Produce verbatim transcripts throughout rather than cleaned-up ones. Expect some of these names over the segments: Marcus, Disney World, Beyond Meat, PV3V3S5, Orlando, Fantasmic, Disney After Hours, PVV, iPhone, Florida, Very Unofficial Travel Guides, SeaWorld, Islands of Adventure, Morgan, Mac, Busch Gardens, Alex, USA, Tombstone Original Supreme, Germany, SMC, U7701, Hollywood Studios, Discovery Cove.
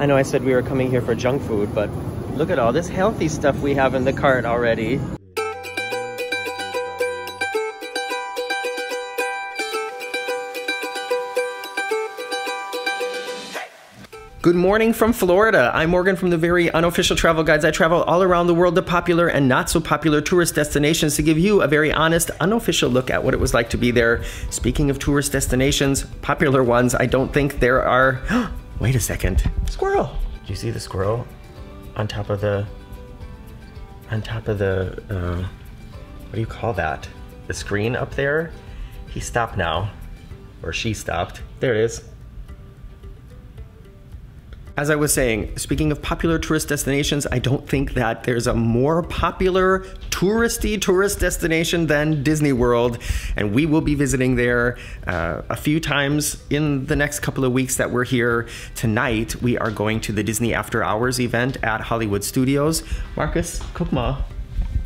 I know I said we were coming here for junk food, but look at all this healthy stuff we have in the cart already. Good morning from Florida. I'm Morgan from the Very Unofficial Travel Guides. I travel all around the world to popular and not so popular tourist destinations to give you a very honest, unofficial look at what it was like to be there. Speaking of tourist destinations, popular ones, I don't think there are. Wait a second. Squirrel. Did you see the squirrel on top of the, on top of the, uh, what do you call that? The screen up there? He stopped now, or she stopped. There it is. As I was saying, speaking of popular tourist destinations, I don't think that there's a more popular touristy tourist destination than Disney World, and we will be visiting there uh, a few times in the next couple of weeks that we're here. Tonight, we are going to the Disney After Hours event at Hollywood Studios. Marcus, Kukma,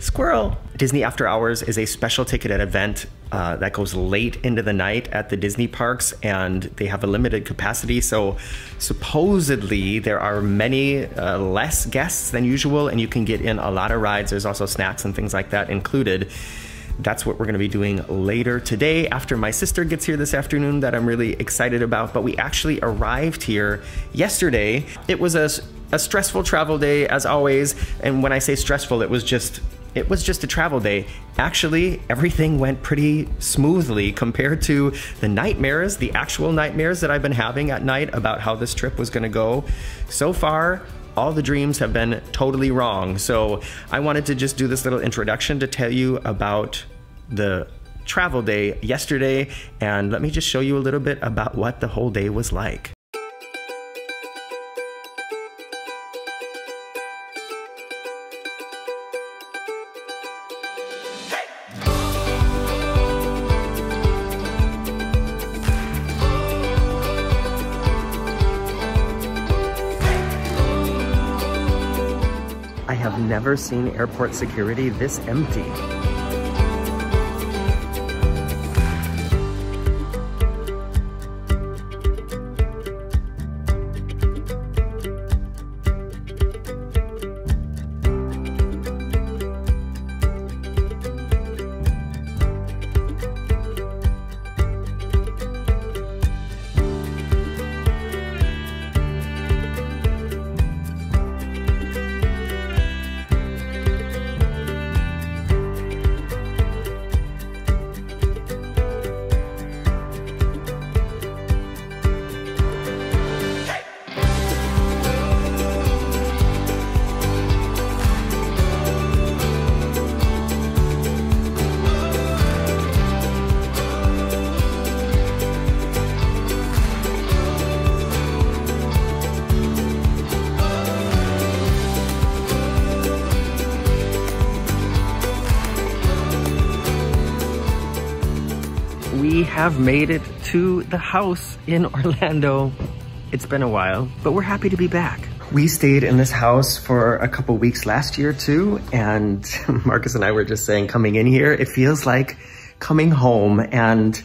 squirrel. Disney After Hours is a special ticketed event uh, that goes late into the night at the Disney parks, and they have a limited capacity, so supposedly there are many uh, less guests than usual, and you can get in a lot of rides. There's also snacks and things like that included. That's what we're gonna be doing later today after my sister gets here this afternoon, that I'm really excited about. But we actually arrived here yesterday. It was a, a stressful travel day as always, and when I say stressful, it was just It was just a travel day. Actually, everything went pretty smoothly compared to the nightmares, the actual nightmares that I've been having at night about how this trip was gonna go. So far, all the dreams have been totally wrong. So I wanted to just do this little introduction to tell you about the travel day yesterday, and let me just show you a little bit about what the whole day was like. I've never seen airport security this empty. We have made it to the house in Orlando. It's been a while, but we're happy to be back. We stayed in this house for a couple weeks last year too, and Marcus and I were just saying coming in here, it feels like coming home. And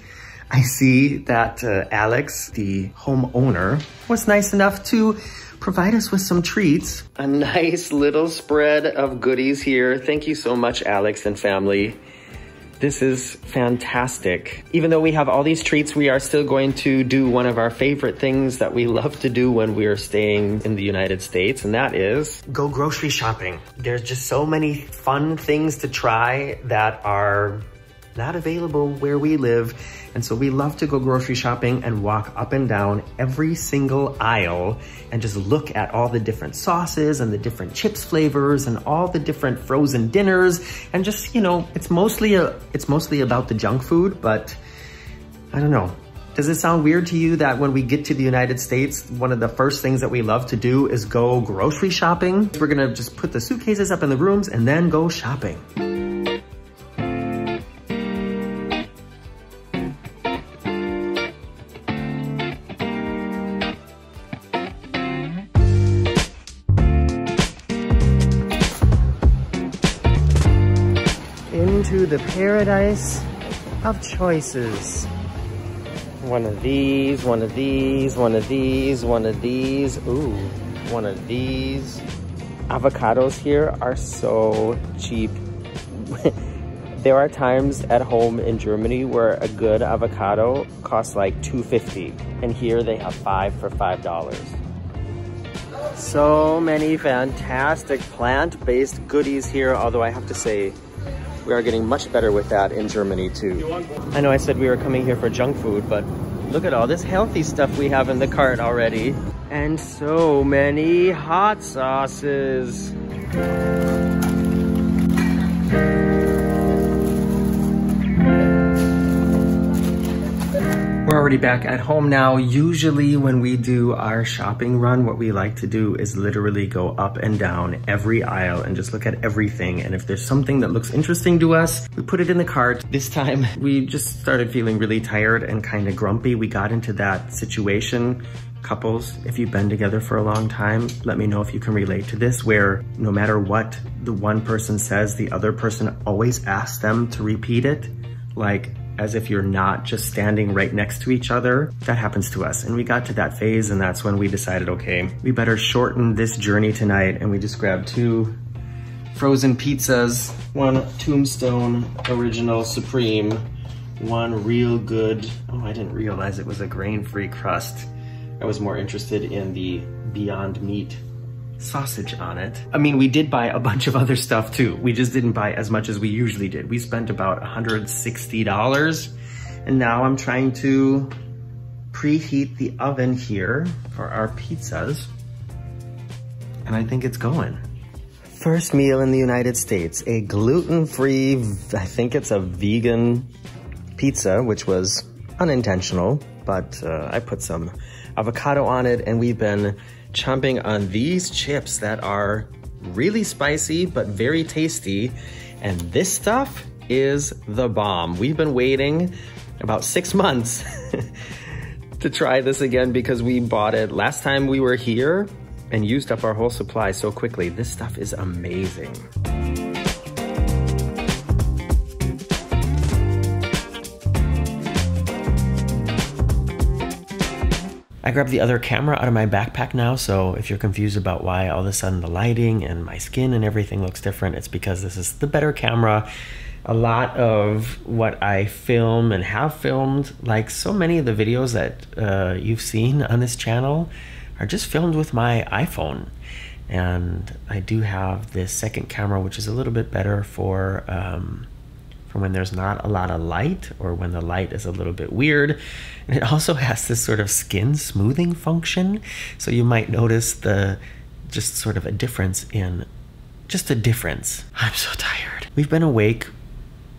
I see that uh, Alex, the homeowner, was nice enough to provide us with some treats. A nice little spread of goodies here. Thank you so much, Alex and family. This is fantastic. Even though we have all these treats, we are still going to do one of our favorite things that we love to do when we are staying in the United States, and that is go grocery shopping. There's just so many fun things to try that are not available where we live. And so we love to go grocery shopping and walk up and down every single aisle and just look at all the different sauces and the different chips flavors and all the different frozen dinners. And just, you know, it's mostly a, it's mostly about the junk food, but I don't know. Does it sound weird to you that when we get to the United States, one of the first things that we love to do is go grocery shopping? We're gonna just put the suitcases up in the rooms and then go shopping. To the paradise of choices. One of these, one of these, one of these, one of these. Ooh, one of these. Avocados here are so cheap. There are times at home in Germany where a good avocado costs like two fifty, and here they have five for five dollars. So many fantastic plant-based goodies here, although I have to say we are getting much better with that in Germany too. I know I said we were coming here for junk food, but look at all this healthy stuff we have in the cart already. And so many hot sauces. We're already back at home now. Usually when we do our shopping run, what we like to do is literally go up and down every aisle and just look at everything. And if there's something that looks interesting to us, we put it in the cart. This time we just started feeling really tired and kind of grumpy. We got into that situation. Couples, if you've been together for a long time, let me know if you can relate to this, where no matter what the one person says, the other person always asks them to repeat it, like as if you're not just standing right next to each other. That happens to us. And we got to that phase, and that's when we decided, okay, we better shorten this journey tonight. And we just grabbed two frozen pizzas, one Tombstone Original Supreme, one real good, oh, I didn't realize it was a grain-free crust. I was more interested in the Beyond Meat sausage on it. I mean, we did buy a bunch of other stuff too. We just didn't buy as much as we usually did. We spent about one hundred sixty dollars. And now I'm trying to preheat the oven here for our pizzas. And I think it's going. First meal in the United States, a gluten-free, I think it's a vegan pizza, which was unintentional, but uh, I put some avocado on it, and we've been chomping on these chips that are really spicy but very tasty, and this stuff is the bomb. We've been waiting about six months to try this again because we bought it last time we were here and used up our whole supply so quickly. This stuff is amazing. I grabbed the other camera out of my backpack now, so if you're confused about why all of a sudden the lighting and my skin and everything looks different, it's because this is the better camera. A lot of what I film and have filmed, like so many of the videos that uh, you've seen on this channel, are just filmed with my iPhone. And I do have this second camera, which is a little bit better for um, for when there's not a lot of light or when the light is a little bit weird. And it also has this sort of skin smoothing function. So you might notice the just sort of a difference in, just a difference. I'm so tired. We've been awake,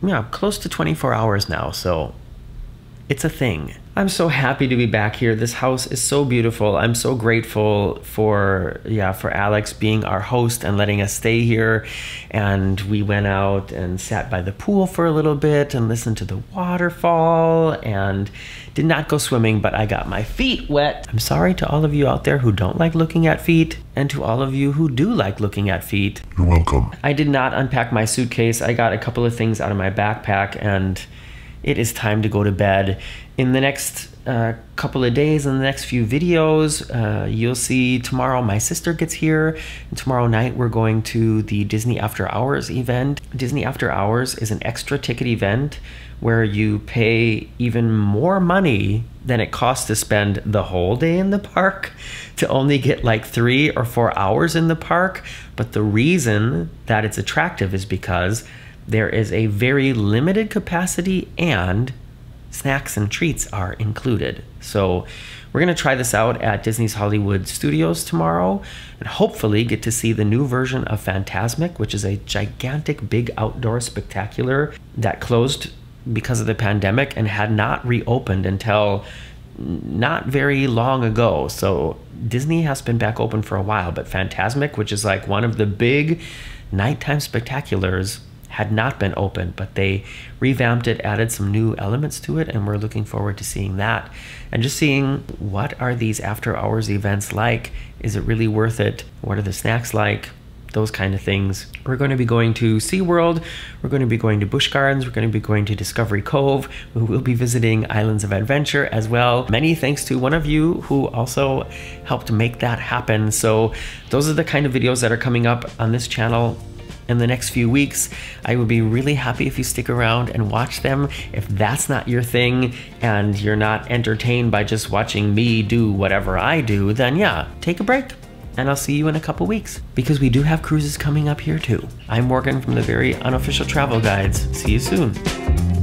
yeah, close to twenty-four hours now, so it's a thing. I'm so happy to be back here. This house is so beautiful. I'm so grateful for, yeah, for Alex being our host and letting us stay here. And we went out and sat by the pool for a little bit and listened to the waterfall and did not go swimming, but I got my feet wet. I'm sorry to all of you out there who don't like looking at feet, and to all of you who do like looking at feet. You're welcome. I did not unpack my suitcase. I got a couple of things out of my backpack, and it is time to go to bed. In the next uh, couple of days, in the next few videos, uh, you'll see tomorrow my sister gets here. And tomorrow night we're going to the Disney After Hours event. Disney After Hours is an extra ticket event where you pay even more money than it costs to spend the whole day in the park to only get like three or four hours in the park. But the reason that it's attractive is because there is a very limited capacity and snacks and treats are included. So we're gonna try this out at Disney's Hollywood Studios tomorrow and hopefully get to see the new version of Fantasmic, which is a gigantic big outdoor spectacular that closed because of the pandemic and had not reopened until not very long ago. So Disney has been back open for a while, but Fantasmic, which is like one of the big nighttime spectaculars, had not been open, but they revamped it, added some new elements to it, and we're looking forward to seeing that. And just seeing, what are these after hours events like? Is it really worth it? What are the snacks like? those kind of things. We're going to be going to SeaWorld, we're going to be going to Busch Gardens, we're going to be going to Discovery Cove, we will be visiting Islands of Adventure as well. Many thanks to one of you who also helped make that happen. So those are the kind of videos that are coming up on this channel in the next few weeks. I would be really happy if you stick around and watch them. If that's not your thing and you're not entertained by just watching me do whatever I do, then yeah, take a break. And I'll see you in a couple weeks, because we do have cruises coming up here too. I'm Morgan from the Very Unofficial Travel Guides. See you soon.